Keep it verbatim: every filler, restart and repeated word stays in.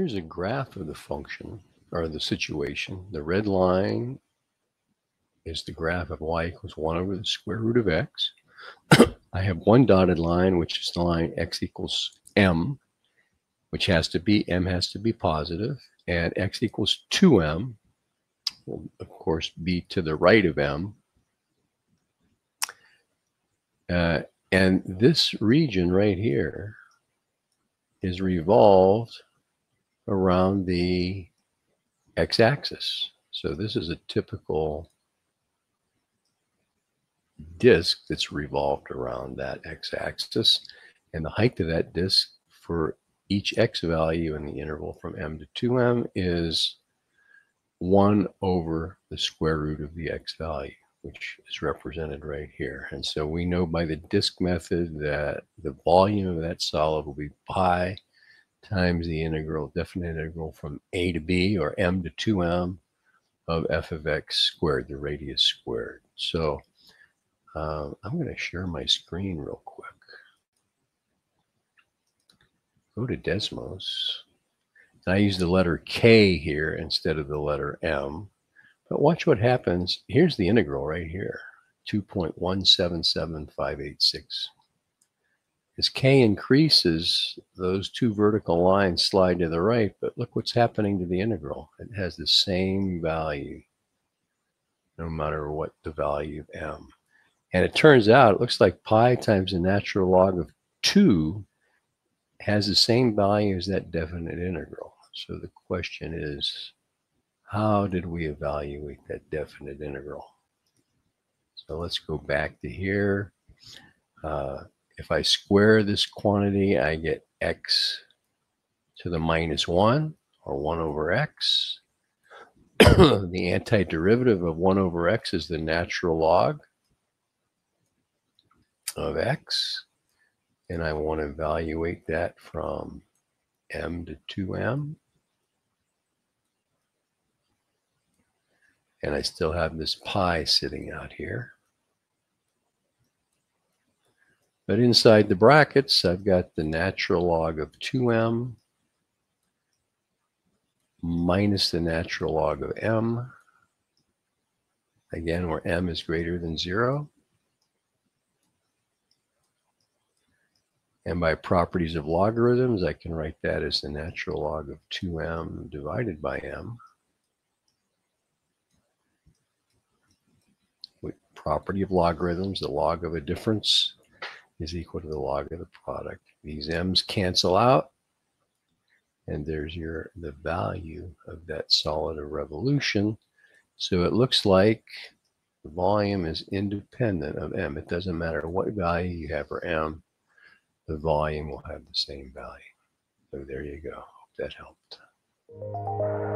here's a graph of the function or the situation. The red line is the graph of y equals one over the square root of x. I have one dotted line, which is the line x equals m, which has to be, m has to be positive, and x equals two m will, of course, be to the right of m. Uh, and this region right here is revolved around the x-axis. So this is a typical disk that's revolved around that x-axis, and the height of that disk for each x value in the interval from m to two m is one over the square root of the x value, which is represented right here. And so we know by the disk method that the volume of that solid will be pi times the integral, definite integral from a to b, or m to two m, of f of x squared, the radius squared. So uh, I'm going to share my screen real quick. Go to Desmos. And I use the letter K here instead of the letter M. But watch what happens. Here's the integral right here, two point one seven seven five eight six. As K increases, those two vertical lines slide to the right, but look what's happening to the integral. It has the same value, no matter what the value of M. And it turns out, it looks like pi times the natural log of two has the same value as that definite integral. So the question is, how did we evaluate that definite integral? So let's go back to here. Uh, if I square this quantity, I get x to the minus one, or one over x. The antiderivative of one over x is the natural log of x. And I want to evaluate that from m to two m. And I still have this pi sitting out here. But inside the brackets, I've got the natural log of two m minus the natural log of m, again, where m is greater than zero. And by properties of logarithms, I can write that as the natural log of two m divided by m. With property of logarithms, the log of a difference is equal to the log of the product. These m's cancel out, and there's your the value of that solid of revolution. So it looks like the volume is independent of m. It doesn't matter what value you have for m. The volume will have the same value. So there you go. Hope that helped.